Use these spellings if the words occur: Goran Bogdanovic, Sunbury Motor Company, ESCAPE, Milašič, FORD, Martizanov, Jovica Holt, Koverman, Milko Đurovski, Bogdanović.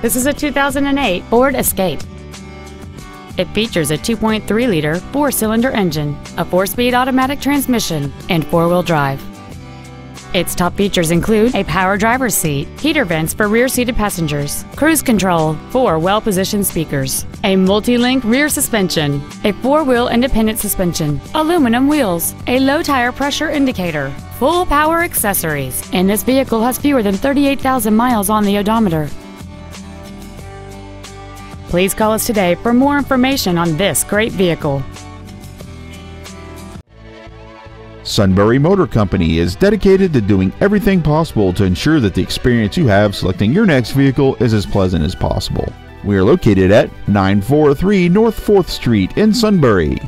This is a 2008 Ford Escape. It features a 2.3-liter four-cylinder engine, a four-speed automatic transmission, and four-wheel drive. Its top features include a power driver's seat, heater vents for rear-seated passengers, cruise control, four well-positioned speakers, a multi-link rear suspension, a four-wheel independent suspension, aluminum wheels, a low-tire pressure indicator, full power accessories, and this vehicle has fewer than 38,000 miles on the odometer. Please call us today for more information on this great vehicle. Sunbury Motor Company is dedicated to doing everything possible to ensure that the experience you have selecting your next vehicle is as pleasant as possible. We are located at 943 North 4th Street in Sunbury.